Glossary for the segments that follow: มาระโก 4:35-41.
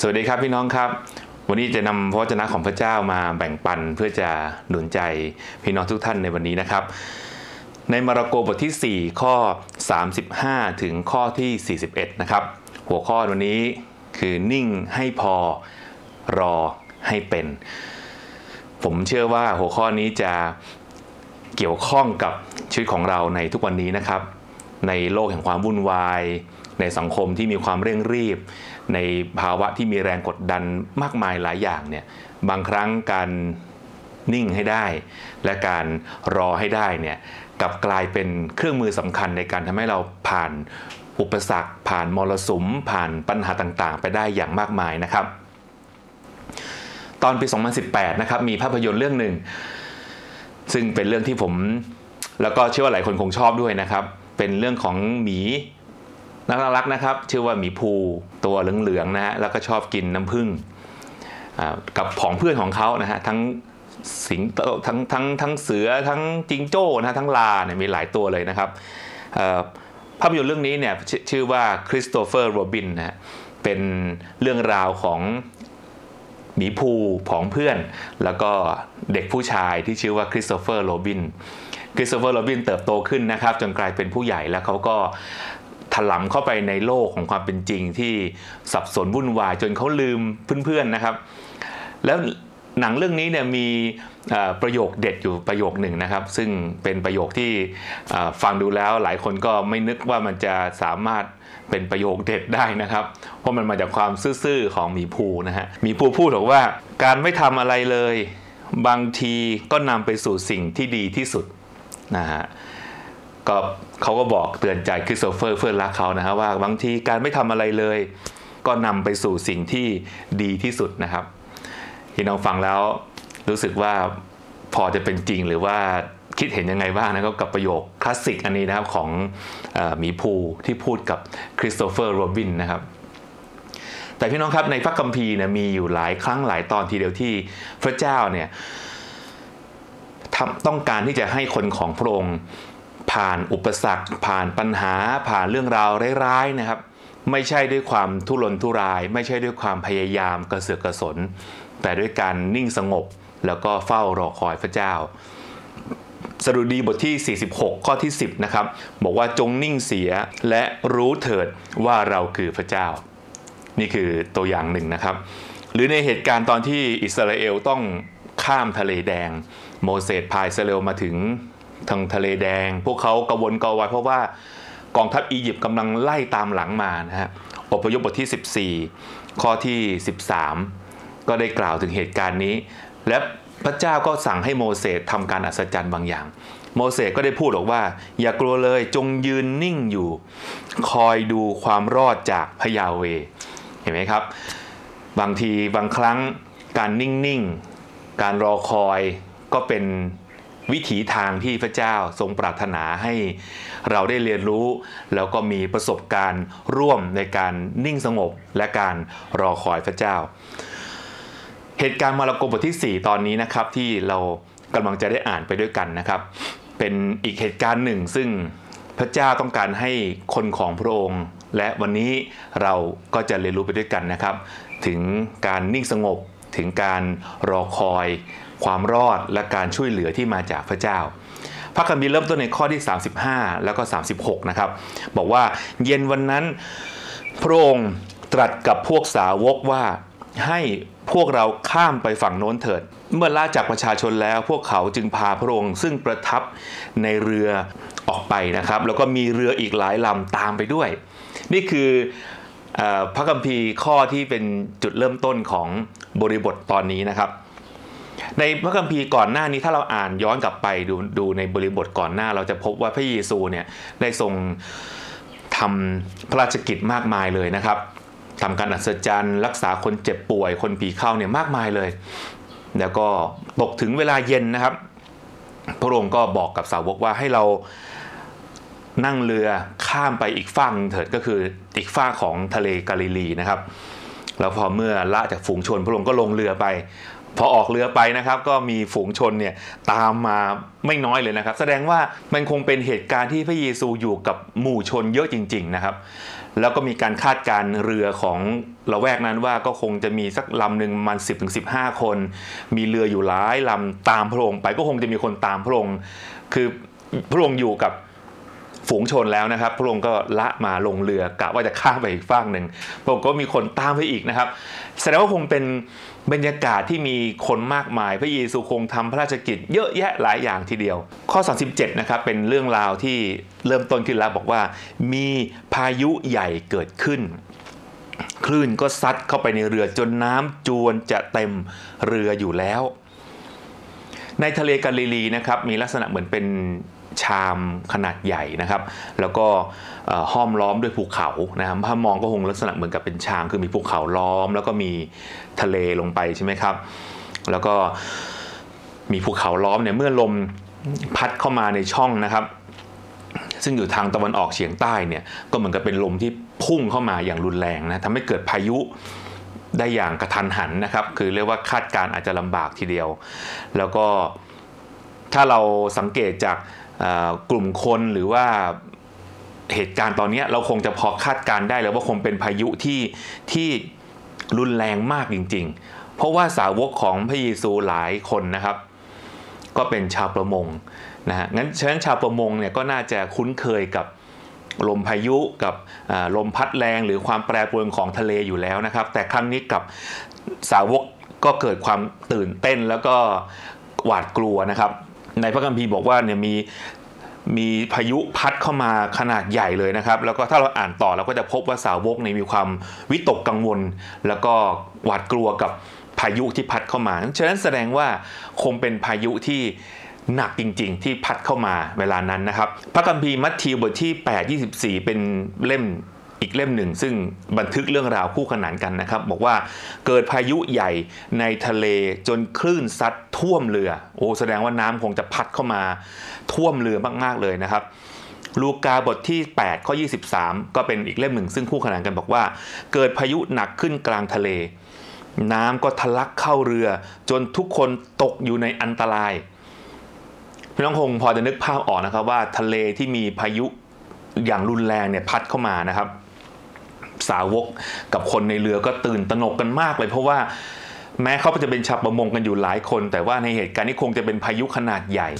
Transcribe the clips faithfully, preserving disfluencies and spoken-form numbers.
สวัสดีครับพี่น้องครับวันนี้จะนำพระวจนะของพระเจ้ามาแบ่งปันเพื่อจะหนุนใจพี่น้องทุกท่านในวันนี้นะครับในมาระโกบทที่สี่ข้อสามสิบห้าถึงข้อที่สี่สิบเอ็ดนะครับหัวข้อวันนี้คือนิ่งให้พอรอให้เป็นผมเชื่อว่าหัวข้อนี้จะเกี่ยวข้องกับชีวิตของเราในทุกวันนี้นะครับในโลกแห่งความวุ่นวายในสังคมที่มีความเร่งรีบในภาวะที่มีแรงกดดันมากมายหลายอย่างเนี่ยบางครั้งการนิ่งให้ได้และการรอให้ได้เนี่ยกลับกลายเป็นเครื่องมือสำคัญในการทำให้เราผ่านอุปสรรคผ่านมรสุมผ่านปัญหาต่างๆไปได้อย่างมากมายนะครับตอนปีสองพันสิบแปดนะครับมีภาพยนตร์เรื่องหนึ่งซึ่งเป็นเรื่องที่ผมแล้วก็เชื่อว่าหลายคนคงชอบด้วยนะครับเป็นเรื่องของหมีน่ารักนะครับชื่อว่าหมีภูตัวเหลืองๆนะฮะแล้วก็ชอบกินน้ำผึ้งกับของเพื่อนของเขานะฮะทั้งสิงโตทั้งทั้งทั้งเสือทั้งจิงโจ้นะทั้งลาเนี่ยมีหลายตัวเลยนะครับภาพยนตร์เรื่องนี้เนี่ยชื่อว่าคริสโตเฟอร์โรบินนะฮะเป็นเรื่องราวของหมีภูของเพื่อนแล้วก็เด็กผู้ชายที่ชื่อว่าคริสโตเฟอร์โรบินคริสโตเฟอร์โรบินเติบโตขึ้นนะครับจนกลายเป็นผู้ใหญ่แล้วเขาก็ถลำเข้าไปในโลกของความเป็นจริงที่สับสนวุ่นวายจนเขาลืมเพื่อนๆนะครับแล้วหนังเรื่องนี้เนี่ยมีประโยคเด็ดอยู่ประโยคหนึ่งนะครับซึ่งเป็นประโยคที่ฟังดูแล้วหลายคนก็ไม่นึกว่ามันจะสามารถเป็นประโยคเด็ดได้นะครับเพราะมันมาจากความซื่อๆของหมีภูนะฮะหมีภูพูดบอกว่าการไม่ทำอะไรเลยบางทีก็นำไปสู่สิ่งที่ดีที่สุดนะฮะก็เขาก็บอกเตือนใจคริสโตเฟอร์เพื่อนรักเขานะฮะว่าบางทีการไม่ทำอะไรเลยก็นำไปสู่สิ่งที่ดีที่สุดนะครับที่น้องฟังแล้วรู้สึกว่าพอจะเป็นจริงหรือว่าคิดเห็นยังไงบ้างนะครับกับประโยคคลาสสิกอันนี้นะครับของหมีภูที่พูดกับคริสโตเฟอร์โรบินนะครับแต่พี่น้องครับในพระคัมภีร์นะมีอยู่หลายครั้งหลายตอนทีเดียวที่พระเจ้าเนี่ยต้องการที่จะให้คนของพระองค์ผ่านอุปสรรคผ่านปัญหาผ่านเรื่องราวร้ายๆนะครับไม่ใช่ด้วยความทุรนทุรายไม่ใช่ด้วยความพยายามกระเสือกกระสนแต่ด้วยการนิ่งสงบแล้วก็เฝ้ารอคอยพระเจ้าสดุดีบทที่สี่สิบหกข้อที่สิบนะครับบอกว่าจงนิ่งเสียและรู้เถิดว่าเราคือพระเจ้านี่คือตัวอย่างหนึ่งนะครับหรือในเหตุการณ์ตอนที่อิสราเอลต้องข้ามทะเลแดงโมเสสพาอิสราเอลมาถึงทางทะเลแดงพวกเขากระวนกระวายเพราะว่ากองทัพอียิปต์กำลังไล่ตามหลังมานะฮะอพยพบทที่สิบสี่ข้อที่สิบสามก็ได้กล่าวถึงเหตุการณ์นี้และพระเจ้าก็สั่งให้โมเสสทำการอัศจรรย์บางอย่างโมเสสก็ได้พูดออกว่าอย่ากลัวเลยจงยืนนิ่งอยู่คอยดูความรอดจากพระยาเวห์เห็นไหมครับบางทีบางครั้งการนิ่งๆการรอคอยก็เป็นวิถีทางที่พระเจ้าทรงปรารถนาให้เราได้เรียนรู้แล้วก็มีประสบการณ์ร่วมในการนิ่งสงบและการรอคอยพระเจ้าเหตุการณ์มาระโกบทที่สี่ตอนนี้นะครับที่เรากำลังจะได้อ่านไปด้วยกันนะครับเป็นอีกเหตุการณ์หนึ่งซึ่งพระเจ้าต้องการให้คนของพระองค์และวันนี้เราก็จะเรียนรู้ไปด้วยกันนะครับถึงการนิ่งสงบถึงการรอคอยความรอดและการช่วยเหลือที่มาจากพระเจ้าพระคัมภีร์เริ่มต้นในข้อที่สามสิบห้าแล้วก็สามสิบหกนะครับบอกว่าเย็นวันนั้นพระองค์ตรัสกับพวกสาวกว่าให้พวกเราข้ามไปฝั่งโน้นเถิดเมื่อล่าจากประชาชนแล้วพวกเขาจึงพาพระองค์ซึ่งประทับในเรือออกไปนะครับแล้วก็มีเรืออีกหลายลำตามไปด้วยนี่คือพระคัมภีร์ข้อที่เป็นจุดเริ่มต้นของบริบทตอนนี้นะครับในพระคัมภีร์ก่อนหน้านี้ถ้าเราอ่านย้อนกลับไปดูดูในบริบทก่อนหน้าเราจะพบว่าพระเยซูเนี่ยได้ทรงทำพระราชกิจมากมายเลยนะครับทำการอัศจรรย์รักษาคนเจ็บป่วยคนผีเข้าเนี่ยมากมายเลยแล้วก็ตกถึงเวลาเย็นนะครับพระองค์ก็บอกกับสาวกว่าให้เรานั่งเรือข้ามไปอีกฝั่งเถิดก็คืออีกฝั่งของทะเลกาลิลีนะครับแล้วพอเมื่อละจากฝูงชนพระองค์ก็ลงเรือไปพอออกเรือไปนะครับก็มีฝูงชนเนี่ยตามมาไม่น้อยเลยนะครับแสดงว่ามันคงเป็นเหตุการณ์ที่พระเยซูอยู่กับหมู่ชนเยอะจริงๆนะครับ แล้วก็มีการคาดการเรือของละแวกนั้นว่าก็คงจะมีสักลำหนึ่งมัน สิบถึงสิบห้า คนมีเรืออยู่หลายลำตามพระองค์ไปก็คงจะมีคนตามพระองค์คือพระองค์อยู่กับฝูงชนแล้วนะครับพระองค์ก็ละมาลงเรือกะว่าจะข้ามไปอีกฝั่งหนึ่งพระองค์ก็มีคนตามไปอีกนะครับแสดงว่าคงเป็นบรรยากาศที่มีคนมากมายพระเยซูคงทำพระราชกิจเยอะแยะหลายอย่างทีเดียวข้อสามสิบเจ็ดนะครับเป็นเรื่องราวที่เริ่มต้นขึ้นแล้วบอกว่ามีพายุใหญ่เกิดขึ้นคลื่นก็ซัดเข้าไปในเรือจนน้ำจวนจะเต็มเรืออยู่แล้วในทะเลกาลิลีนะครับมีลักษณะเหมือนเป็นชามขนาดใหญ่นะครับแล้วก็ห้อมล้อมด้วยภูเขานะครับถ้ามองก็คงลักษณะเหมือนกับเป็นชามคือมีภูเขาล้อมแล้วก็มีทะเลลงไปใช่ไหมครับแล้วก็มีภูเขาล้อมเนี่ยเมื่อลมพัดเข้ามาในช่องนะครับซึ่งอยู่ทางตะวันออกเฉียงใต้เนี่ยก็เหมือนกับเป็นลมที่พุ่งเข้ามาอย่างรุนแรงนะทำให้เกิดพายุได้อย่างกระทันหันนะครับคือเรียกว่าคาดการณ์อาจจะลำบากทีเดียวแล้วก็ถ้าเราสังเกตจากกลุ่มคนหรือว่าเหตุการณ์ตอนนี้เราคงจะพอคาดการได้แล้วว่าคงเป็นพายุที่ที่รุนแรงมากจริงๆเพราะว่าสาวกของพระเยซูหลายคนนะครับก็เป็นชาวประมงนะฮะงั้นฉะนั้นชาวประมงเนี่ยก็น่าจะคุ้นเคยกับลมพายุกับลมพัดแรงหรือความแปรปรวนของทะเลอยู่แล้วนะครับแต่ครั้งนี้กับสาวกก็เกิดความตื่นเต้นแล้วก็หวาดกลัวนะครับในพระคัมภีร์บอกว่าเนี่ยมีมีพายุพัดเข้ามาขนาดใหญ่เลยนะครับแล้วก็ถ้าเราอ่านต่อเราก็จะพบว่าสาวกเนี่ยมีความวิตกกังวลแล้วก็หวาดกลัวกับพายุที่พัดเข้ามาฉะนั้นแสดงว่าคงเป็นพายุที่หนักจริงๆที่พัดเข้ามาเวลานั้นนะครับพระคัมภีร์มัทธิวบทที่แปด ยี่สิบสี่เป็นเล่มอีกเล่มหนึ่งซึ่งบันทึกเรื่องราวคู่ขนานกันนะครับบอกว่าเกิดพายุใหญ่ในทะเลจนคลื่นซัดท่วมเรือโอ้แสดงว่าน้ำคงจะพัดเข้ามาท่วมเรือมากๆเลยนะครับลูกาบทที่แปดข้อยี่สิบสามก็เป็นอีกเล่มหนึ่งซึ่งคู่ขนานกันบอกว่าเกิดพายุหนักขึ้นกลางทะเลน้ำก็ทะลักเข้าเรือจนทุกคนตกอยู่ในอันตรายพี่น้องคงพอจะนึกภาพออกนะครับว่าทะเลที่มีพายุอย่างรุนแรงเนี่ยพัดเข้ามานะครับสาวกกับคนในเรือก็ตื่นตระหนกกันมากเลยเพราะว่าแม้เขาจะเป็นชาวประมงกันอยู่หลายคนแต่ว่าในเหตุการณ์นี้คงจะเป็นพายุขนาดใหญ่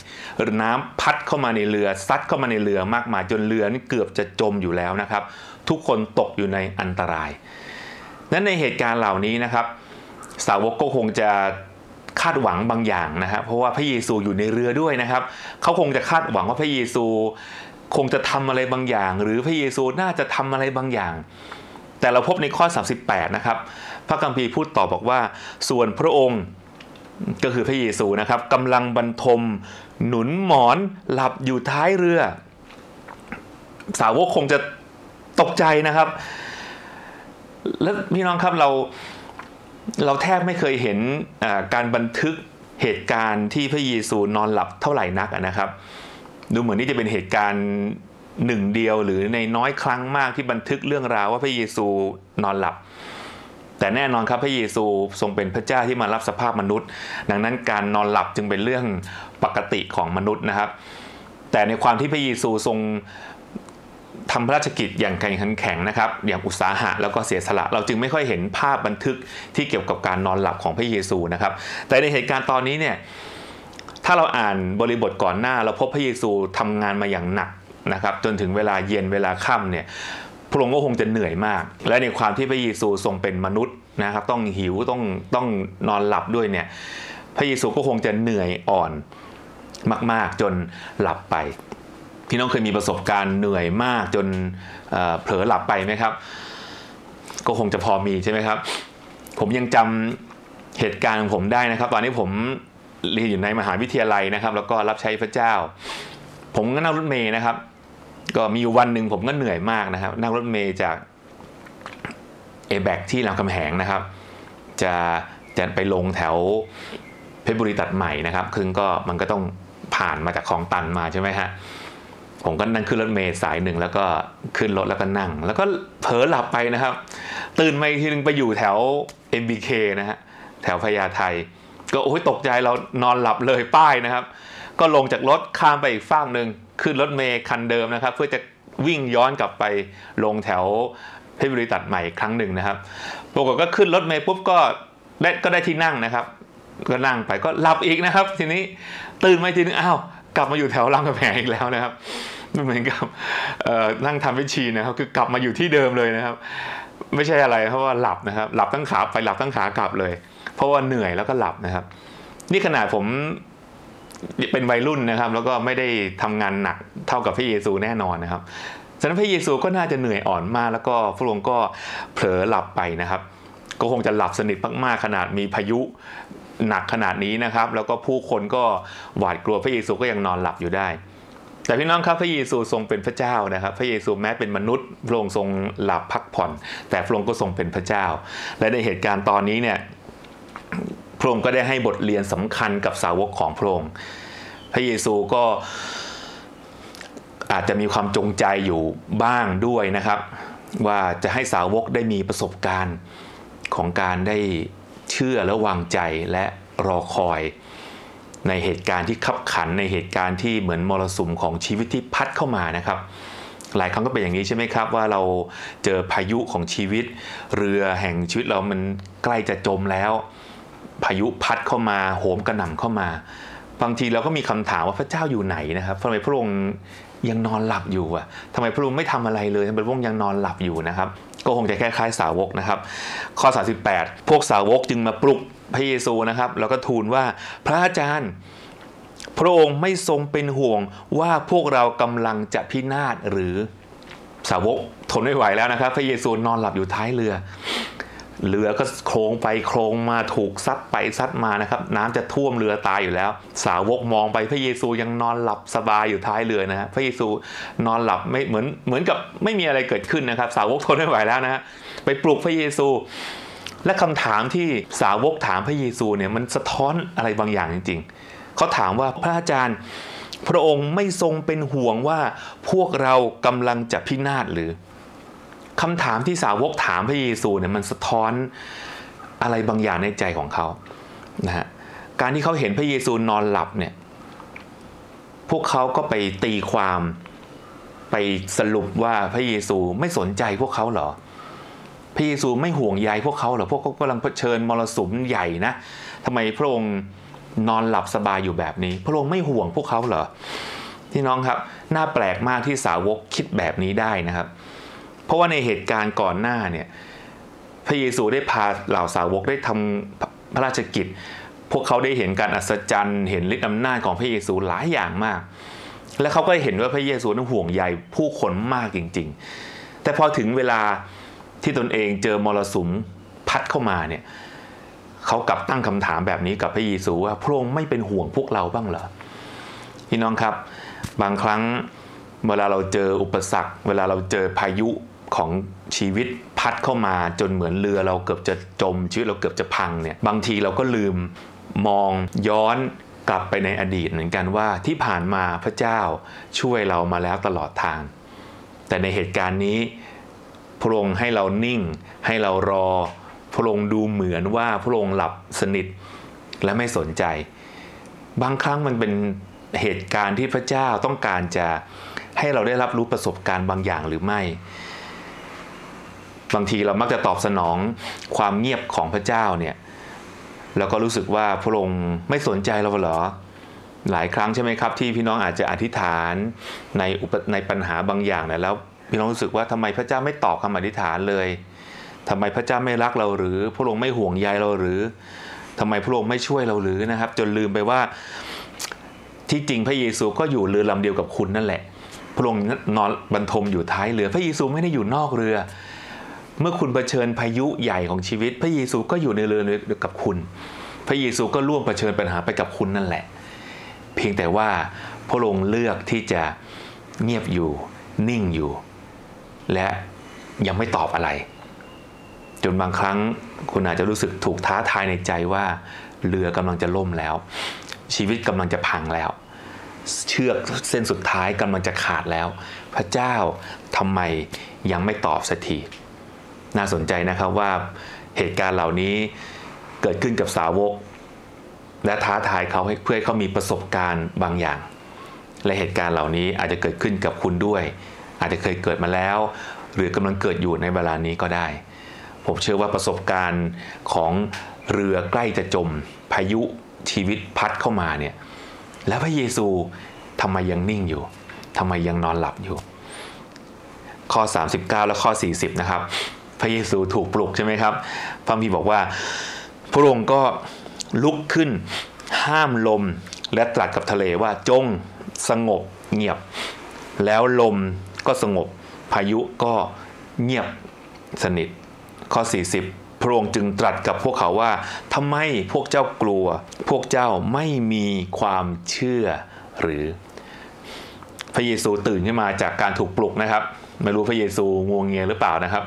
น้ำพัดเข้ามาในเรือซัดเข้ามาในเรือมากมายจนเรือนี่เกือบจะจมอยู่แล้วนะครับทุกคนตกอยู่ในอันตรายนั้นในเหตุการณ์เหล่านี้นะครับสาวกก็คงจะคาดหวังบางอย่างนะครับเพราะว่าพระเยซูอยู่ในเรือด้วยนะครับเขาคงจะคาดหวังว่าพระเยซูคงจะทำอะไรบางอย่างหรือพระเยซูน่าจะทำอะไรบางอย่างแต่เราพบในข้อสามสิบแปดนะครับพระคัมภีร์พูดต่อบอกว่าส่วนพระองค์ก็คือพระเยซูนะครับกำลังบรรทมหนุนหมอนหลับอยู่ท้ายเรือสาวกคงจะตกใจนะครับและพี่น้องครับเราเราแทบไม่เคยเห็นการบันทึกเหตุการณ์ที่พระเยซูนอนหลับเท่าไหร่นักนะครับดูเหมือนนี่จะเป็นเหตุการณ์หนึ่งเดียวหรือในน้อยครั้งมากที่บันทึกเรื่องราวว่าพระเยซูนอนหลับแต่แน่นอนครับพระเยซูทรงเป็นพระเจ้าที่มารับสภาพมนุษย์ดังนั้นการนอนหลับจึงเป็นเรื่องปกติของมนุษย์นะครับแต่ในความที่พระเยซูทรงทำพระราชกิจอย่างแข็งแข็งนะครับอย่างอุตสาหะแล้วก็เสียสละเราจึงไม่ค่อยเห็นภาพบันทึกที่เกี่ยวกับการนอนหลับของพระเยซูนะครับแต่ในเหตุการณ์ตอนนี้เนี่ยถ้าเราอ่านบริบทก่อนหน้าเราพบพระเยซูทำงานมาอย่างหนักนะครับจนถึงเวลาเย็นเวลาค่ำเนี่ยพระองค์ก็คงจะเหนื่อยมากและในความที่พระเยซูทรงเป็นมนุษย์นะครับต้องหิวต้องต้องนอนหลับด้วยเนี่ยพระเยซูก็คงจะเหนื่อยอ่อนมากๆจนหลับไปพี่น้องเคยมีประสบการณ์เหนื่อยมากจน เอ่อ เผลอหลับไปไหมครับก็คงจะพอมีใช่ไหมครับผมยังจำเหตุการณ์ของผมได้นะครับตอนนี้ผมเรียนอยู่ในมหาวิทยาลัยนะครับแล้วก็รับใช้พระเจ้าผมก็นั่งรถเมล์นะครับก็มีอยู่วันหนึ่งผมก็เหนื่อยมากนะครับนั่งรถเมล์จากเอแบกที่รามคำแหงนะครับจะจะไปลงแถวเพชรบุรีตัดใหม่นะครับคือก็มันก็ต้องผ่านมาจากคลองตันมาใช่ไหมฮะผมก็นั่งขึ้นรถเมล์สายหนึ่งแล้วก็ขึ้นรถแล้วก็นั่งแล้วก็เผลอหลับไปนะครับตื่นมาอีกทีนึงไปอยู่แถว เอ็ม บี เค นะฮะแถวพญาไทก็โอ้ยตกใจเรานอนหลับเลยป้ายนะครับก็ลงจากรถข้ามไปอีกฝั่งหนึ่งขึ้นรถเมล์คันเดิมนะครับเพื่อจะ วิ่งย้อนกลับไปลงแถวเพชรบุรีตัดใหม่ครั้งหนึ่งนะครับปรากฏก็ขึ้นรถเมล์ปุ๊บก็ได้ก็ได้ที่นั่งนะครับก็นั่งไปก็หลับอีกนะครับทีนี้ตื่นมาทีนึงอ้าวกลับมาอยู่แถวรามคำแหงอีกแล้วนะครับเหมือนกับนั่งทำวิชีนะครับคือกลับมาอยู่ที่เดิมเลยนะครับไม่ใช่อะไรเพราะว่าหลับนะครับหลับตั้งขาไปหลับตั้งขากลับเลยเพราะว่าเหนื่อยแล้วก็หลับนะครับนี่ขนาดผมเป็นวัยรุ่นนะครับแล้วก็ไม่ได้ทำงานหนักเท่ากับพระเยซูแน่นอนนะครับฉะนั้นพระเยซูก็น่าจะเหนื่อยอ่อนมากแล้วก็พระองค์ก็เผลอหลับไปนะครับก็คงจะหลับสนิทมากๆขนาดมีพายุหนักขนาดนี้นะครับแล้วก็ผู้คนก็หวาดกลัวพระเยซูก็ยังนอนหลับอยู่ได้แต่พี่น้องครับพระเยซูทรงเป็นพระเจ้านะครับพระเยซูแม้เป็นมนุษย์พระองค์ทรงหลับพักผ่อนแต่พระองค์ก็ทรงเป็นพระเจ้าและในเหตุการณ์ตอนนี้เนี่ยพระองค์ก็ได้ให้บทเรียนสำคัญกับสาวกของพระองค์พระเยซูก็อาจจะมีความจงใจอยู่บ้างด้วยนะครับว่าจะให้สาวกได้มีประสบการณ์ของการได้เชื่อและวางใจและรอคอยในเหตุการณ์ที่คับขันในเหตุการณ์ที่เหมือนมรสุมของชีวิตที่พัดเข้ามานะครับหลายครั้งก็เป็นอย่างนี้ใช่ไหมครับว่าเราเจอพายุของชีวิตเรือแห่งชีวิตเรามันใกล้จะจมแล้วพายุพัดเข้ามาโหมกระหน่ำเข้ามาบางทีเราก็มีคำถามว่าพระเจ้าอยู่ไหนนะครับทำไมพระองค์ยังนอนหลับอยู่อ่ะทำไมพระองค์ไม่ทำอะไรเลยทำไมพระองค์ยังนอนหลับอยู่นะครับก็คงจะคล้ายๆสาวกนะครับข้อสามสิบแปดพวกสาวกจึงมาปลุกพระเยซูนะครับแล้วก็ทูลว่าพระอาจารย์พระองค์ไม่ทรงเป็นห่วงว่าพวกเรากำลังจะพินาศหรือสาวกทนไม่ไหวแล้วนะครับพระเยซูนอนหลับอยู่ท้ายเรือเรือก็โคลงไปโคลงมาถูกซัดไปซัดมานะครับน้ำจะท่วมเรือตายอยู่แล้วสาวกมองไปพระเยซูยังนอนหลับสบายอยู่ท้ายเรือนะฮะพระเยซูนอนหลับไม่เหมือนเหมือนกับไม่มีอะไรเกิดขึ้นนะครับสาวกทนไม่ไหวแล้วนะฮะไปปลุกพระเยซูและคำถามที่สาวกถามพระเยซูเนี่ยมันสะท้อนอะไรบางอย่างจริงๆเขาถามว่าพระอาจารย์พระองค์ไม่ทรงเป็นห่วงว่าพวกเรากำลังจะพินาศหรือคำถามที่สาวกถามพระเยซูเนี่ยมันสะท้อนอะไรบางอย่างในใจของเขานะฮะการที่เขาเห็นพระเยซูนอนหลับเนี่ยพวกเขาก็ไปตีความไปสรุปว่าพระเยซูไม่สนใจพวกเขาเหรอพระเยซูไม่ห่วงใยพวกเขาเหรอพวกเขากำลังเผชิญมรสุมใหญ่นะทำไมพระองค์นอนหลับสบายอยู่แบบนี้พระองค์ไม่ห่วงพวกเขาเหรอพี่น้องครับน่าแปลกมากที่สาวกคิดแบบนี้ได้นะครับเพราะว่าในเหตุการณ์ก่อนหน้าเนี่ยพระเยซูได้พาเหล่าสาวกได้ทำพระราชกิจพวกเขาได้เห็นการอัศจรรย์เห็นฤทธิ์อำนาจของพระเยซูหลายอย่างมากและเขาก็เห็นว่าพระเยซูนั้นห่วงใยผู้คนมากจริงๆแต่พอถึงเวลาที่ตนเองเจอมรสุมพัดเข้ามาเนี่ยเขากลับตั้งคำถามแบบนี้กับพระเยซูว่าพระองค์ไม่เป็นห่วงพวกเราบ้างเหรอพี่น้องครับบางครั้งเวลาเราเจออุปสรรคเวลาเราเจอพายุของชีวิตพัดเข้ามาจนเหมือนเรือเราเกือบจะจมชีวิตเราเกือบจะพังเนี่ยบางทีเราก็ลืมมองย้อนกลับไปในอดีตเหมือนกันว่าที่ผ่านมาพระเจ้าช่วยเรามาแล้วตลอดทางแต่ในเหตุการณ์นี้พระองค์ให้เรานิ่งให้เรารอพระองค์ดูเหมือนว่าพระองค์หลับสนิทและไม่สนใจบางครั้งมันเป็นเหตุการณ์ที่พระเจ้าต้องการจะให้เราได้รับรู้ประสบการณ์บางอย่างหรือไม่บางทีเรามักจะตอบสนองความเงียบของพระเจ้าเนี่ยแล้วก็รู้สึกว่าพระองค์ไม่สนใจเราเหรอหลายครั้งใช่ไหมครับที่พี่น้องอาจจะอธิษฐานในอุปในปัญหาบางอย่างเนี่ยแล้วพี่น้องรู้สึกว่าทำไมพระเจ้าไม่ตอบคำอธิษฐานเลยทำไมพระเจ้าไม่รักเราหรือพระองค์ไม่ห่วงใยเราหรือทำไมพระองค์ไม่ช่วยเราหรือนะครับจนลืมไปว่าที่จริงพระเยซูก็อยู่เรือลำเดียวกับคุณนั่นแหละพระองค์นอนบรรทมอยู่ท้ายเรือพระเยซูไม่ได้อยู่นอกเรือเมื่อคุณเผชิญพายุใหญ่ของชีวิตพระเยซูก็อยู่ในเรือกับคุณพระเยซูก็ร่วมเผชิญปัญหาไปกับคุณนั่นแหละเพียงแต่ว่าพระองค์เลือกที่จะเงียบอยู่นิ่งอยู่และยังไม่ตอบอะไรจนบางครั้งคุณอาจจะรู้สึกถูกท้าทายในใจว่าเรือกำลังจะล่มแล้วชีวิตกำลังจะพังแล้วเชือกเส้นสุดท้ายกำลังจะขาดแล้วพระเจ้าทำไมยังไม่ตอบสักทีน่าสนใจนะครับว่าเหตุการณ์เหล่านี้เกิดขึ้นกับสาวกและท้าทายเขาให้เพื่อให้เขามีประสบการณ์บางอย่างและเหตุการณ์เหล่านี้อาจจะเกิดขึ้นกับคุณด้วย อาจจะเคยเกิดมาแล้วหรือกำลังเกิดอยู่ในเวลานี้ก็ได้ผมเชื่อว่าประสบการณ์ของเรือใกล้จะจมพายุชีวิตพัดเข้ามาเนี่ยแล้วพระเยซูทำไมยังนิ่งอยู่ทำไมยังนอนหลับอยู่ข้อสามสิบเก้าและข้อสี่สิบนะครับพระเยซูถูกปลุกใช่ไหมครับพระคัมภีร์บอกว่าพระองค์ก็ลุกขึ้นห้ามลมและตรัสกับทะเลว่าจงสงบเงียบแล้วลมก็สงบพายุก็เงียบสนิทข้อสี่สิบพระองค์จึงตรัสกับพวกเขาว่าทำไมพวกเจ้ากลัวพวกเจ้าไม่มีความเชื่อหรือพระเยซูตื่นขึ้นมาจากการถูกปลุกนะครับไม่รู้พระเยซูงวงเงียหรือเปล่านะครับ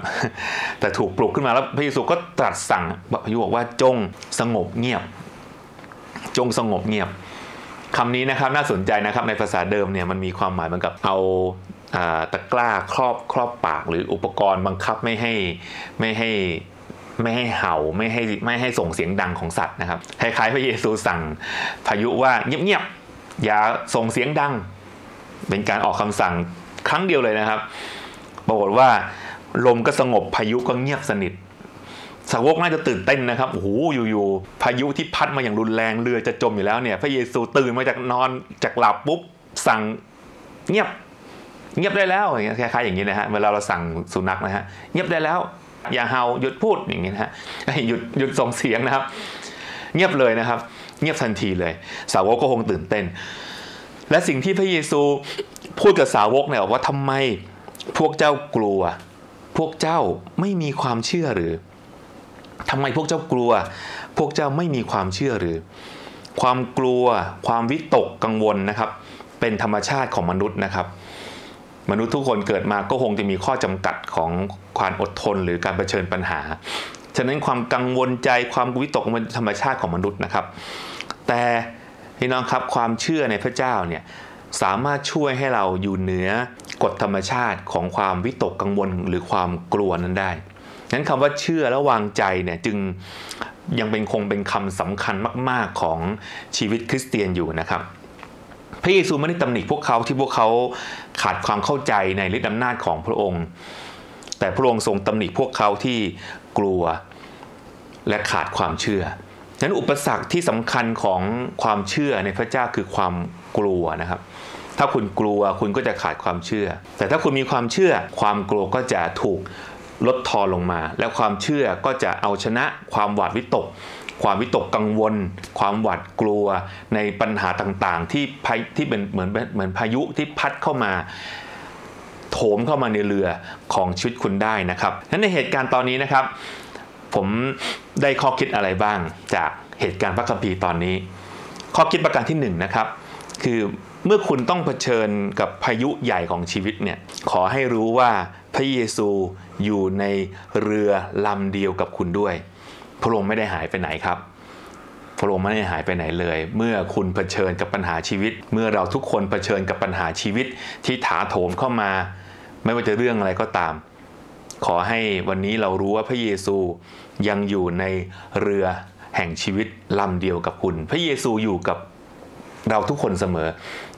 แต่ถูกปลุกขึ้นมาแล้วพระเยซูก็ตรัสสั่งพายุบอกว่าจงสงบเงียบจงสงบเงียบคำนี้นะครับน่าสนใจนะครับในภาษาเดิมเนี่ยมันมีความหมายเหมือนกับเอาตะกร้าครอบครอบปากหรืออุปกรณ์บังคับไม่ให้ไม่ให้ไม่ให้เห่าไม่ให้ไม่ให้ส่งเสียงดังของสัตว์นะครับคล้ายๆพระเยซูสั่งพายุว่าเงียบๆอย่าส่งเสียงดังเป็นการออกคำสั่งครั้งเดียวเลยนะครับปรากฏว่าลมก็สงบพายุก็เงียบสนิทสาวกน่าจะตื่นเต้นนะครับโอ้โหอยู่ๆพายุที่พัดมาอย่างรุนแรงเรือจะจมอยู่แล้วเนี่ยพระเยซูตื่นมาจากนอนจากหลับปุ๊บสั่งเงียบเงียบได้แล้วอย่างเงี้ยคล้ายๆอย่างนี้นะฮะเวลาเราสั่งสุนัขนะฮะเงียบได้แล้วอย่าเห่าหยุดพูดอย่างเงี้ยนะฮะหยุดหยุดส่งเสียงนะครับเงียบเลยนะครับเงียบทันทีเลยสาวกก็คงตื่นเต้นและสิ่งที่พระเยซูพูดกับสาวกเนี่ยว่าทำไมพวกเจ้ากลัวพวกเจ้าไม่มีความเชื่อหรือทำไมพวกเจ้ากลัวพวกเจ้าไม่มีความเชื่อหรือความกลัวความวิตกกังวลนะครับเป็นธรรมชาติของมนุษย์นะครับมนุษย์ทุกคนเกิดมาก็คงจะมีข้อจำกัดของความอดทนหรือการเผชิญปัญหาฉะนั้นความกังวลใจความวิตกเป็นธรรมชาติของมนุษย์นะครับแต่พี่น้องครับความเชื่อในพระเจ้าเนี่ยสามารถช่วยให้เราอยู่เหนือกฎธรรมชาติของความวิตกกังวลหรือความกลัวนั้นได้นั้นคำว่าเชื่อและวางใจเนี่ยจึงยังเป็นคงเป็นคำสำคัญมากๆของชีวิตคริสเตียนอยู่นะครับพระเยซูไม่ได้ตำหนิพวกเขาที่พวกเขาขาดความเข้าใจในฤทธิอำนาจของพระองค์แต่พระองค์ทรงตำหนิพวกเขาที่กลัวและขาดความเชื่อนั้นอุปสรรคที่สำคัญของความเชื่อในพระเจ้าคือความกลัวนะครับถ้าคุณกลัวคุณก็จะขาดความเชื่อแต่ถ้าคุณมีความเชื่อความกลัวก็จะถูกลดทอนลงมาและความเชื่อก็จะเอาชนะความหวาดวิตกความวิตกกังวลความหวาดกลัวในปัญหาต่างๆที่ที่เป็นเหมือนเหมือนพายุที่พัดเข้ามาโถมเข้ามาในเรือของชีวิตคุณได้นะครับนั้นในเหตุการณ์ตอนนี้นะครับผมได้ข้อคิดอะไรบ้างจากเหตุการณ์พระคัมภีร์ตอนนี้ข้อคิดประการที่หนึ่ง น, นะครับคือเมื่อคุณต้องเผชิญกับพายุใหญ่ของชีวิตเนี่ยขอให้รู้ว่าพระเยซูอยู่ในเรือลำเดียวกับคุณด้วยพระองค์ไม่ได้หายไปไหนครับพระองค์ไม่ได้หายไปไหนเลยเมื่อคุณเผชิญกับปัญหาชีวิตเมื่อเราทุกคนเผชิญกับปัญหาชีวิตที่ถาโถมเข้ามาไม่ว่าจะเรื่องอะไรก็ตามขอให้วันนี้เรารู้ว่าพระเยซูยังอยู่ในเรือแห่งชีวิตลำเดียวกับคุณพระเยซูอยู่กับเราทุกคนเสมอ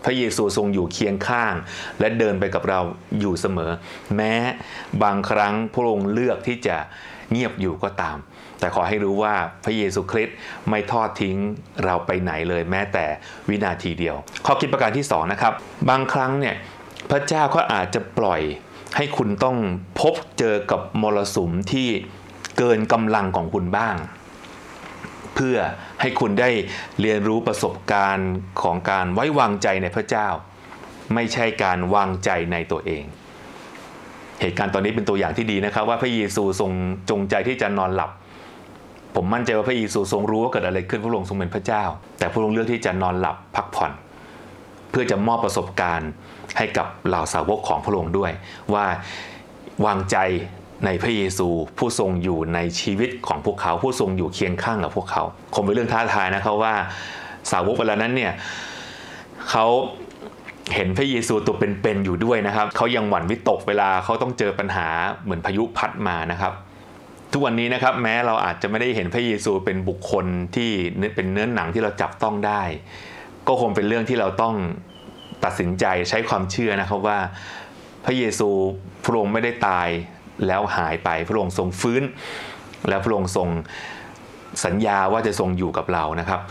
พระเยซูทรงอยู่เคียงข้างและเดินไปกับเราอยู่เสมอแม้บางครั้งพระองค์เลือกที่จะเงียบอยู่ก็ตามแต่ขอให้รู้ว่าพระเยซูคริสต์ไม่ทอดทิ้งเราไปไหนเลยแม้แต่วินาทีเดียวข้อคิดประการที่สองนะครับบางครั้งเนี่ยพระเจ้าก็อาจจะปล่อยให้คุณต้องพบเจอกับมรสุมที่เกินกำลังของคุณบ้างเพื่อให้คุณได้เรียนรู้ประสบการณ์ของการไว้วางใจในพระเจ้าไม่ใช่การวางใจในตัวเองเหตุการณ์ตอนนี้เป็นตัวอย่างที่ดีนะครับว่าพระเยซูทรงจงใจที่จะนอนหลับผมมั่นใจว่าพระเยซูทรงรู้ว่าเกิดอะไรขึ้นพระองค์ทรงเป็นพระเจ้าแต่พระองค์เลือกที่จะนอนหลับพักผ่อนเพื่อจะมอบประสบการณ์ให้กับเหล่าสาวกของพระองค์ด้วยว่าวางใจในพระเยซูผู้ทรงอยู่ในชีวิตของพวกเขาผู้ทรงอยู่เคียงข้างกับพวกเขาคงเป็นเรื่องท้าทายนะครับว่าสาวกเวลานั้นเนี่ยเขาเห็นพระเยซูตัวเป็นๆอยู่ด้วยนะครับเขายังหวั่นวิตกเวลาเขาต้องเจอปัญหาเหมือนพายุพัดมานะครับทุกวันนี้นะครับแม้เราอาจจะไม่ได้เห็นพระเยซูเป็นบุคคลที่เป็นเนื้อหนังที่เราจับต้องได้ก็คงเป็นเรื่องที่เราต้องตัดสินใจใช้ความเชื่อนะครับว่า พระเยซูพระองค์ไม่ได้ตายแล้วหายไปพระองค์ทรงฟื้นและพระองค์ทรงสัญญาว่าจะทรงอยู่กับเรานะครับ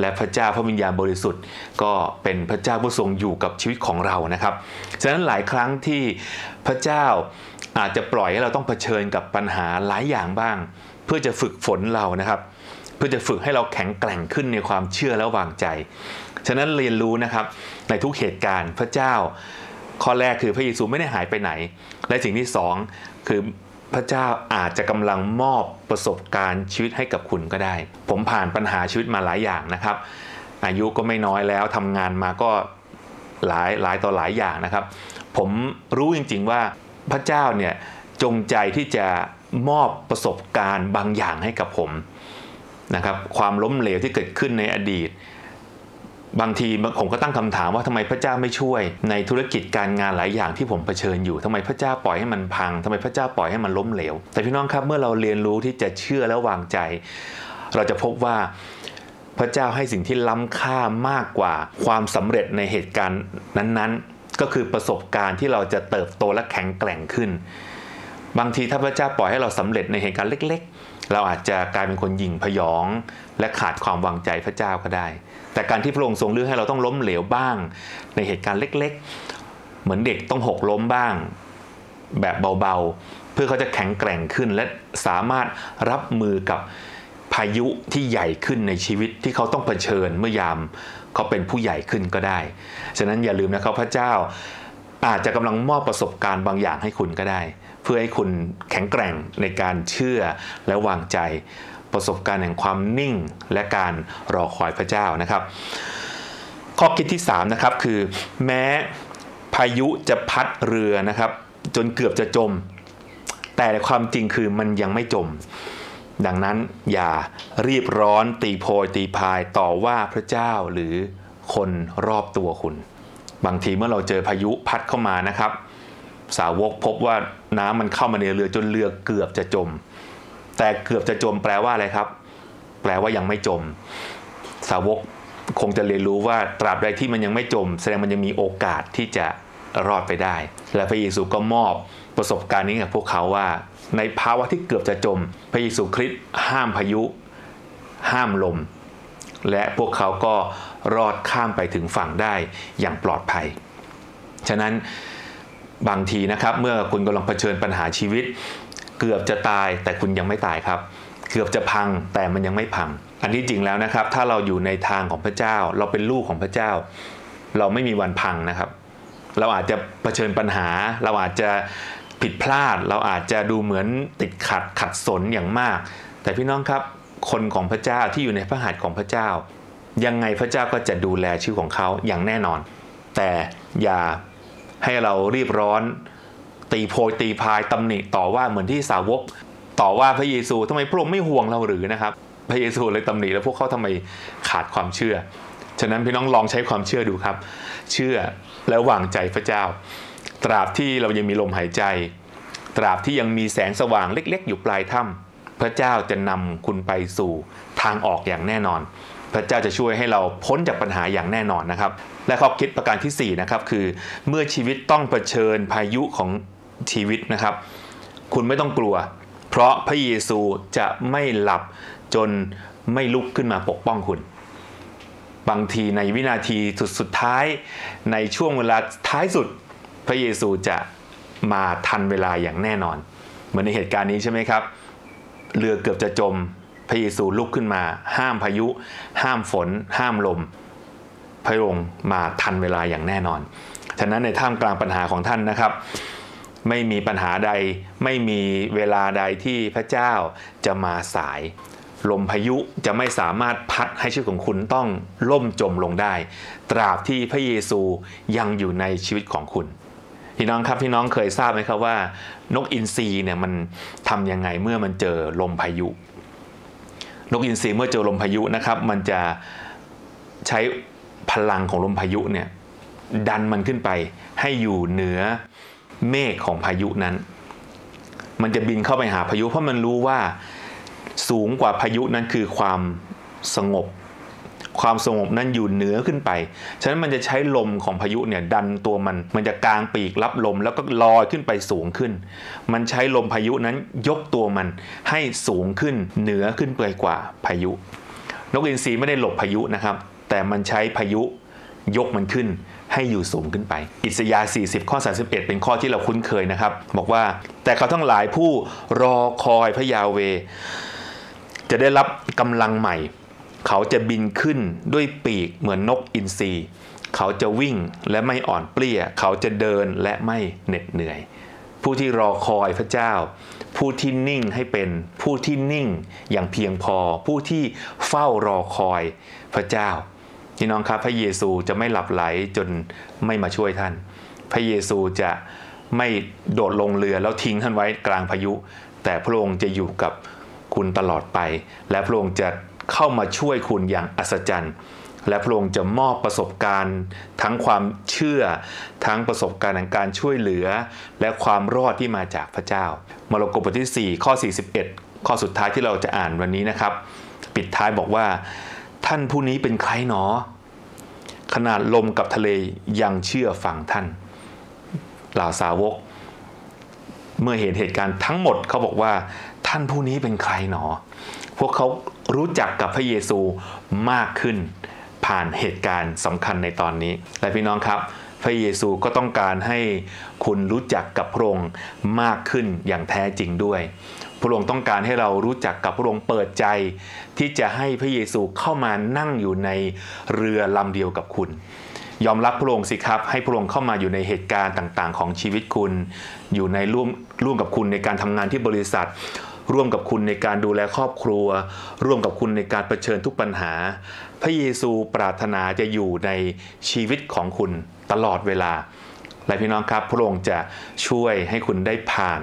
และพระเจ้าพระวิญญาณบริสุทธิ์ก็เป็นพระเจ้าผู้ทรงอยู่กับชีวิตของเรานะครับฉะนั้นหลายครั้งที่พระเจ้าอาจจะปล่อยให้เราต้องเผชิญกับปัญหาหลายอย่างบ้างเพื่อจะฝึกฝนเรานะครับเพื่อจะฝึกให้เราแข็งแกร่งขึ้นในความเชื่อและวางใจฉะนั้นเรียนรู้นะครับในทุกเหตุการณ์พระเจ้าข้อแรกคือพระเยซูไม่ได้หายไปไหนและสิ่งที่สองคือพระเจ้าอาจจะกำลังมอบประสบการณ์ชีวิตให้กับคุณก็ได้ผมผ่านปัญหาชีวิตมาหลายอย่างนะครับอายุก็ไม่น้อยแล้วทำงานมาก็หลายหลายต่อหลายอย่างนะครับผมรู้จริงๆว่าพระเจ้าเนี่ยจงใจที่จะมอบประสบการณ์บางอย่างให้กับผมนะครับความล้มเหลวที่เกิดขึ้นในอดีตบางทีผมก็ตั้งคำถามว่าทำไมพระเจ้าไม่ช่วยในธุรกิจการงานหลายอย่างที่ผมเผชิญอยู่ทำไมพระเจ้าปล่อยให้มันพังทำไมพระเจ้าปล่อยให้มันล้มเหลวแต่พี่น้องครับเมื่อเราเรียนรู้ที่จะเชื่อและวางใจเราจะพบว่าพระเจ้าให้สิ่งที่ล้ำค่ามากกว่าความสำเร็จในเหตุการณ์นั้นๆก็คือประสบการณ์ที่เราจะเติบโตและแข็งแกร่งขึ้นบางทีถ้าพระเจ้าปล่อยให้เราสำเร็จในเหตุการณ์เล็กๆเราอาจจะกลายเป็นคนหยิ่งพยองและขาดความวางใจพระเจ้าก็ได้แต่การที่พระองค์ทรงเลือกให้เราต้องล้มเหลวบ้างในเหตุการณ์เล็กๆเหมือนเด็กต้องหกล้มบ้างแบบเบาๆเพื่อเขาจะแข็งแกร่งขึ้นและสามารถรับมือกับพายุที่ใหญ่ขึ้นในชีวิตที่เขาต้องเผชิญเมื่อยามเขาเป็นผู้ใหญ่ขึ้นก็ได้ฉะนั้นอย่าลืมนะครับพระเจ้าอาจจะกำลังมอบประสบการณ์บางอย่างให้คุณก็ได้เพื่อให้คุณแข็งแกร่งในการเชื่อและวางใจประสบการณ์แห่งความนิ่งและการรอคอยพระเจ้านะครับข้อคิดที่สามนะครับคือแม้พายุจะพัดเรือนะครับจนเกือบจะจมแต่ความจริงคือมันยังไม่จมดังนั้นอย่ารีบร้อนตีโพยตีพายต่อว่าพระเจ้าหรือคนรอบตัวคุณบางทีเมื่อเราเจอพายุพัดเข้ามานะครับสาวกพบว่าน้ำมันเข้ามาในเรือจนเรือเกือบจะจมแต่เกือบจะจมแปลว่าอะไรครับแปลว่ายังไม่จมสาวกคงจะเรียนรู้ว่าตราบใดที่มันยังไม่จมแสดงมันยังมีโอกาสที่จะรอดไปได้และพระเยซูก็มอบประสบการณ์นี้กับพวกเขาว่าในภาวะที่เกือบจะจมพระเยซูคริสต์ห้ามพายุห้ามลมและพวกเขาก็รอดข้ามไปถึงฝั่งได้อย่างปลอดภัยฉะนั้นบางทีนะครับเมื่อคุณกำลังเผชิญปัญหาชีวิตเกือบจะตายแต่คุณยังไม่ตายครับเกือบจะพังแต่มันยังไม่พังอันที่จริงแล้วนะครับถ้าเราอยู่ในทางของพระเจ้าเราเป็นลูกของพระเจ้าเราไม่มีวันพังนะครับเราอาจจะเผชิญปัญหาเราอาจจะผิดพลาดเราอาจจะดูเหมือนติดขัดขัดสนอย่างมากแต่พี่น้องครับคนของพระเจ้าที่อยู่ในพระหัตถ์ของพระเจ้ายังไงพระเจ้าก็จะดูแลชีวิตของเขาอย่างแน่นอนแต่อย่าให้เรารีบร้อนตีโพยตีพายตำหนิต่อว่าเหมือนที่สาวกต่อว่าพระเยซูทำไมพระองค์ไม่ห่วงเราหรือนะครับพระเยซูเลยตำหนิแล้วพวกเขาทำไมขาดความเชื่อฉะนั้นพี่น้องลองใช้ความเชื่อดูครับเชื่อและวางใจพระเจ้าตราบที่เรายังมีลมหายใจตราบที่ยังมีแสงสว่างเล็กๆอยู่ปลายถ้ำพระเจ้าจะนำคุณไปสู่ทางออกอย่างแน่นอนพระเจ้าจะช่วยให้เราพ้นจากปัญหาอย่างแน่นอนนะครับและข้อคิดประการที่สี่นะครับคือเมื่อชีวิตต้องเผชิญพายุของชีวิตนะครับคุณไม่ต้องกลัวเพราะพระเยซูจะไม่หลับจนไม่ลุกขึ้นมาปกป้องคุณบางทีในวินาทีสุดสุดท้ายในช่วงเวลาท้ายสุดพระเยซูจะมาทันเวลาอย่างแน่นอนเหมือนในเหตุการณ์นี้ใช่ไหมครับเรือเกือบจะจมพระเยซูลุกขึ้นมาห้ามพายุห้ามฝนห้ามลมพระองค์มาทันเวลาอย่างแน่นอนฉะนั้นในท่ามกลางปัญหาของท่านนะครับไม่มีปัญหาใดไม่มีเวลาใดที่พระเจ้าจะมาสายลมพายุจะไม่สามารถพัดให้ชีวิตของคุณต้องล่มจมลงได้ตราบที่พระเยซูยังอยู่ในชีวิตของคุณพี่น้องครับพี่น้องเคยทราบไหมครับว่านกอินทรีเนี่ยมันทำยังไงเมื่อมันเจอลมพายุนกอินทรีเมื่อเจอลมพายุนะครับมันจะใช้พลังของลมพายุเนี่ยดันมันขึ้นไปให้อยู่เหนือเมฆของพายุนั้นมันจะบินเข้าไปหาพายุเพราะมันรู้ว่าสูงกว่าพายุนั้นคือความสงบ ความสงบนั้นอยู่เหนือขึ้นไปฉะนั้นมันจะใช้ลมของพายุเนี่ยดันตัวมันมันจะกางปีกรับลมแล้วก็ลอยขึ้นไปสูงขึ้นมันใช้ลมพายุนั้นยกตัวมันให้สูงขึ้นเหนือขึ้นไปกว่าพายุนกอินทรีไม่ได้หลบพายุนะครับแต่มันใช้พายุยกมันขึ้นให้อยู่สูงขึ้นไปอิสยาห์ สี่สิบ ข้อ สามสิบเอ็ดเป็นข้อที่เราคุ้นเคยนะครับบอกว่าแต่เขาทั้งหลายผู้รอคอยพระยาเวจะได้รับกำลังใหม่เขาจะบินขึ้นด้วยปีกเหมือนนกอินทรีเขาจะวิ่งและไม่อ่อนเปลี้ยเขาจะเดินและไม่เหน็ดเหนื่อยผู้ที่รอคอยพระเจ้าผู้ที่นิ่งให้เป็นผู้ที่นิ่งอย่างเพียงพอผู้ที่เฝ้ารอคอยพระเจ้าพี่น้องครับพระเยซูจะไม่หลับไหลจนไม่มาช่วยท่านพระเยซูจะไม่โดดลงเรือแล้วทิ้งท่านไว้กลางพายุแต่พระองค์จะอยู่กับคุณตลอดไปและพระองค์จะเข้ามาช่วยคุณอย่างอัศจรรย์และพระองค์จะมอบประสบการณ์ทั้งความเชื่อทั้งประสบการณ์ในการช่วยเหลือและความรอดที่มาจากพระเจ้ามาระโกบทที่สี่ข้อสี่สิบเอ็ดข้อสุดท้ายที่เราจะอ่านวันนี้นะครับปิดท้ายบอกว่าท่านผู้นี้เป็นใครหนอขนาดลมกับทะเลยังเชื่อฟังท่านเหล่าสาวกเมื่อเห็นเหตุการณ์ทั้งหมดเขาบอกว่าท่านผู้นี้เป็นใครหนอพวกเขารู้จักกับพระเยซูมากขึ้นผ่านเหตุการณ์สำคัญในตอนนี้และพี่น้องครับพระเยซูก็ต้องการให้คุณรู้จักกับพระองค์มากขึ้นอย่างแท้จริงด้วยพระองค์ต้องการให้เรารู้จักกับพระองค์เปิดใจที่จะให้พระเยซูเข้ามานั่งอยู่ในเรือลำเดียวกับคุณยอมรับพระองค์สิครับให้พระองค์เข้ามาอยู่ในเหตุการณ์ต่างๆของชีวิตคุณอยู่ในร่วมร่วมกับคุณในการทำงานที่บริษัทร่วมกับคุณในการดูแลครอบครัวร่วมกับคุณในการเผชิญทุกปัญหาพระเยซูปรารถนาจะอยู่ในชีวิตของคุณตลอดเวลาและพี่น้องครับพระองค์จะช่วยให้คุณได้ผ่าน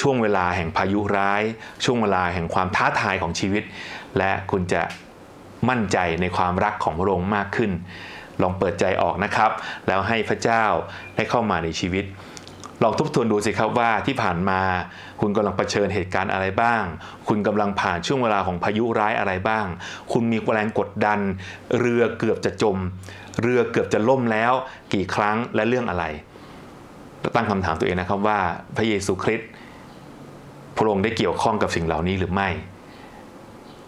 ช่วงเวลาแห่งพายุร้ายช่วงเวลาแห่งความท้าทายของชีวิตและคุณจะมั่นใจในความรักของพระองค์มากขึ้นลองเปิดใจออกนะครับแล้วให้พระเจ้าได้เข้ามาในชีวิตลองทบทวนดูสิครับว่าที่ผ่านมาคุณกำลังเผชิญเหตุการณ์อะไรบ้างคุณกำลังผ่านช่วงเวลาของพายุร้ายอะไรบ้างคุณมีแรงกดดันเรือเกือบจะจมเรือเกือบจะล่มแล้วกี่ครั้งและเรื่องอะไรตั้งคำถามตัวเองนะครับว่าพระเยซูคริสต์พระองค์ได้เกี่ยวข้องกับสิ่งเหล่านี้หรือไม่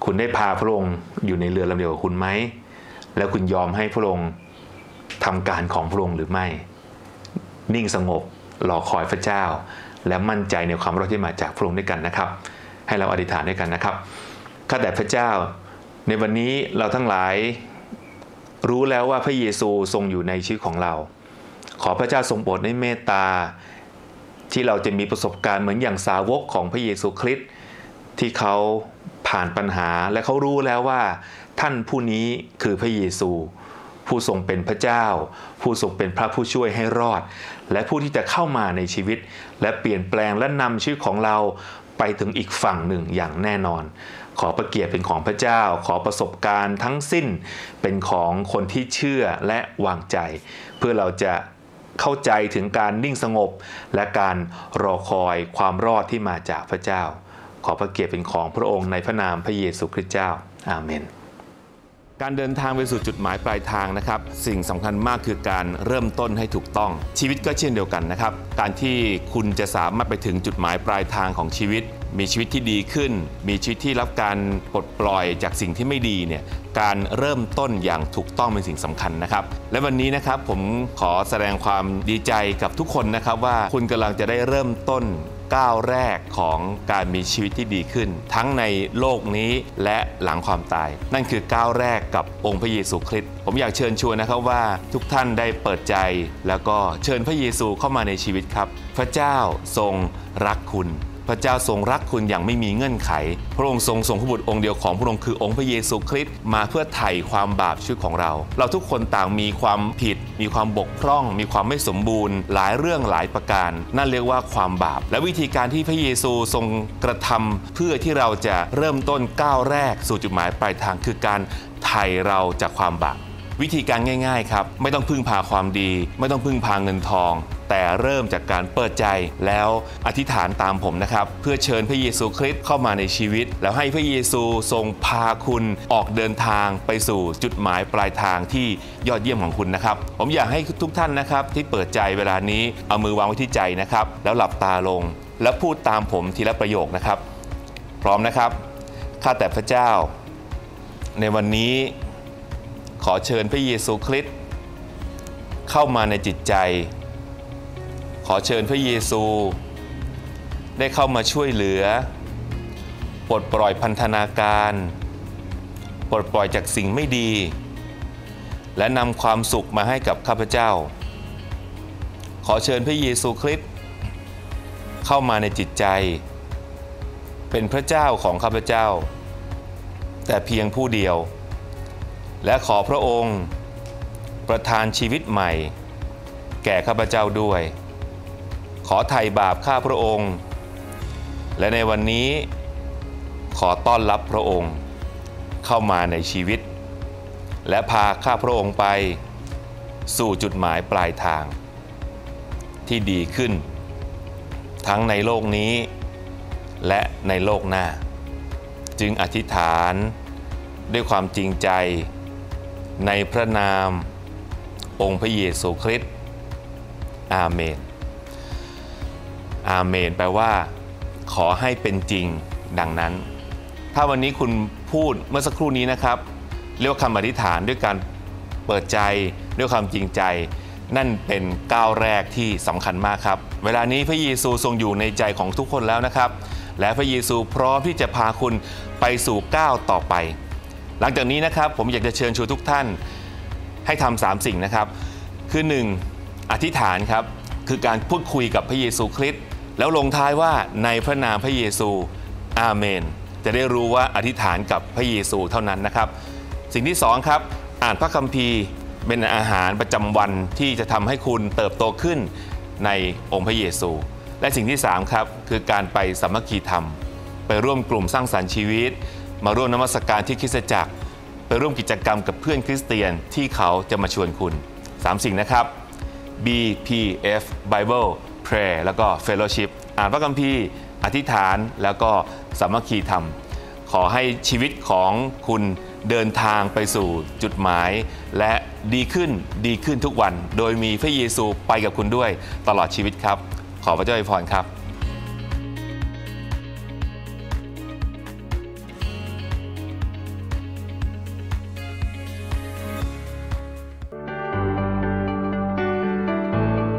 คุณได้พาพระองค์อยู่ในเรือลำเดียวกับคุณไหมแล้วคุณยอมให้พระองค์ทำการของพระองค์หรือไม่นิ่งสงบรอคอยพระเจ้าและมั่นใจในความรอดที่มาจากพระองค์ด้วยกันนะครับให้เราอธิษฐานด้วยกันนะครับข้าแต่พระเจ้าในวันนี้เราทั้งหลายรู้แล้วว่าพระเยซูทรงอยู่ในชีวิตของเราขอพระเจ้าทรงโปรดให้เมตตาที่เราจะมีประสบการณ์เหมือนอย่างสาวกของพระเยซูคริสต์ที่เขาผ่านปัญหาและเขารู้แล้วว่าท่านผู้นี้คือพระเยซูผู้ทรงเป็นพระเจ้าผู้ทรงเป็นพระผู้ช่วยให้รอดและผู้ที่จะเข้ามาในชีวิตและเปลี่ยนแปลงและนำชีวิตของเราไปถึงอีกฝั่งหนึ่งอย่างแน่นอนขอพระเกียรติเป็นของพระเจ้าขอประสบการณ์ทั้งสิ้นเป็นของคนที่เชื่อและวางใจเพื่อเราจะเข้าใจถึงการนิ่งสงบและการรอคอยความรอดที่มาจากพระเจ้าขอพระเกียรติเป็นของพระองค์ในพระนามพระเยซูคริสต์เจ้าอาเมนการเดินทางไปสู่จุดหมายปลายทางนะครับสิ่งสำคัญมากคือการเริ่มต้นให้ถูกต้องชีวิตก็เช่นเดียวกันนะครับการที่คุณจะสามารถไปถึงจุดหมายปลายทางของชีวิตมีชีวิตที่ดีขึ้นมีชีวิตที่รับการปลดปล่อยจากสิ่งที่ไม่ดีเนี่ยการเริ่มต้นอย่างถูกต้องเป็นสิ่งสำคัญนะครับและวันนี้นะครับผมขอแสดงความดีใจกับทุกคนนะครับว่าคุณกำลังจะได้เริ่มต้นก้าวแรกของการมีชีวิตที่ดีขึ้นทั้งในโลกนี้และหลังความตายนั่นคือก้าวแรกกับองค์พระเยซูคริสต์ผมอยากเชิญชวนนะครับว่าทุกท่านได้เปิดใจแล้วก็เชิญพระเยซูเข้ามาในชีวิตครับพระเจ้าทรงรักคุณพระเจ้าทรงรักคุณอย่างไม่มีเงื่อนไขพระองค์ทรงส่งพระบุตรองค์เดียวของพระองค์คือองค์พระเยซูคริสต์มาเพื่อไถ่ความบาปชีวิตของเราเราทุกคนต่างมีความผิดมีความบกพร่องมีความไม่สมบูรณ์หลายเรื่องหลายประการนั่นเรียกว่าความบาปและวิธีการที่พระเยซูทรงกระทำเพื่อที่เราจะเริ่มต้นก้าวแรกสู่จุดหมายปลายทางคือการไถ่เราจากความบาป วิธีการง่ายๆครับไม่ต้องพึ่งพาความดีไม่ต้องพึ่งพาเงินทองแต่เริ่มจากการเปิดใจแล้วอธิษฐานตามผมนะครับเพื่อเชิญพระเยซูคริสต์เข้ามาในชีวิตแล้วให้พระเยซูทรงพาคุณออกเดินทางไปสู่จุดหมายปลายทางที่ยอดเยี่ยมของคุณนะครับผมอยากให้ทุกท่านนะครับที่เปิดใจเวลานี้เอามือวางไว้ที่ใจนะครับแล้วหลับตาลงแล้วพูดตามผมทีละประโยคนะครับพร้อมนะครับข้าแต่พระเจ้าในวันนี้ขอเชิญพระเยซูคริสต์เข้ามาในจิตใจขอเชิญพระเยซูได้เข้ามาช่วยเหลือปลดปล่อยพันธนาการปลดปล่อยจากสิ่งไม่ดีและนำความสุขมาให้กับข้าพเจ้าขอเชิญพระเยซูคริสต์เข้ามาในจิตใจเป็นพระเจ้าของข้าพเจ้าแต่เพียงผู้เดียวและขอพระองค์ประทานชีวิตใหม่แก่ข้าพเจ้าด้วยขอไถ่บาปข้าพระองค์และในวันนี้ขอต้อนรับพระองค์เข้ามาในชีวิตและพาข้าพระองค์ไปสู่จุดหมายปลายทางที่ดีขึ้นทั้งในโลกนี้และในโลกหน้าจึงอธิษฐานด้วยความจริงใจในพระนามองค์พระเยซูคริสต์อาเมนอาเมนแปลว่าขอให้เป็นจริงดังนั้นถ้าวันนี้คุณพูดเมื่อสักครู่นี้นะครับเรียกว่าคำอธิษฐานด้วยการเปิดใจด้วยความจริงใจนั่นเป็นก้าวแรกที่สำคัญมากครับเวลานี้พระเยซูทรงอยู่ในใจของทุกคนแล้วนะครับและพระเยซูพร้อมที่จะพาคุณไปสู่ก้าวต่อไปหลังจากนี้นะครับผมอยากจะเชิญชวนทุกท่านให้ทำสามสิ่งนะครับคือหนึ่งอธิษฐานครับคือการพูดคุยกับพระเยซูคริสต์แล้วลงท้ายว่าในพระนามพระเยซูอาเมนจะได้รู้ว่าอธิษฐานกับพระเยซูเท่านั้นนะครับสิ่งที่สองครับอ่านพระคัมภีร์เป็นอาหารประจำวันที่จะทำให้คุณเติบโตขึ้นในองค์พระเยซูและสิ่งที่สามครับคือการไปสามัคคีธรรมไปร่วมกลุ่มสร้างสรรค์ชีวิตมาร่วมนมัสการที่คริสตจักรไปร่วมกิจกรรมกับเพื่อนคริสเตียนที่เขาจะมาชวนคุณสามสิ่งนะครับ บี พี เอฟ Bible Prayer แล้วก็ Fellowship อ่านพระคัมภีร์อธิษฐานแล้วก็สามัคคีธรรมขอให้ชีวิตของคุณเดินทางไปสู่จุดหมายและดีขึ้นดีขึ้นทุกวันโดยมีพระเยซูไปกับคุณด้วยตลอดชีวิตครับขอพระเจ้าอวยพรครับ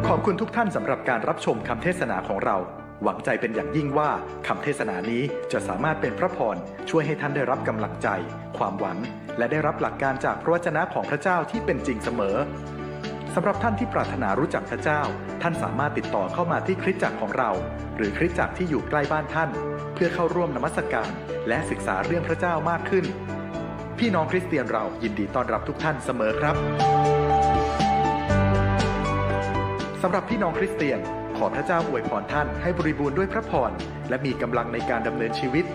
ขอบคุณทุกท่านสำหรับการรับชมคำเทศนาของเราหวังใจเป็นอย่างยิ่งว่าคำเทศนานี้จะสามารถเป็นพระพรช่วยให้ท่านได้รับกำลังใจความหวังและได้รับหลักการจากพระวจนะของพระเจ้าที่เป็นจริงเสมอสำหรับท่านที่ปรารถนารู้จักพระเจ้าท่านสามารถติดต่อเข้ามาที่คริสตจักรของเราหรือคริสตจักรที่อยู่ใกล้บ้านท่านเพื่อเข้าร่วมนมัสการและศึกษาเรื่องพระเจ้ามากขึ้นพี่น้องคริสเตียนเรายินดีต้อนรับทุกท่านเสมอครับสำหรับพี่น้องคริสเตียนขอพระเจ้าอวยพรท่านให้บริบูรณ์ด้วยพระพรและมีกำลังในการดำเนินชีวิต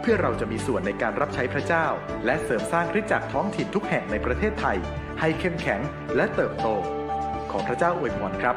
เพื่อเราจะมีส่วนในการรับใช้พระเจ้าและเสริมสร้างคริสตจักรท้องถิ่นทุกแห่งในประเทศไทยให้เข้มแข็งและเติบโตขอพระเจ้าอวยพรครับ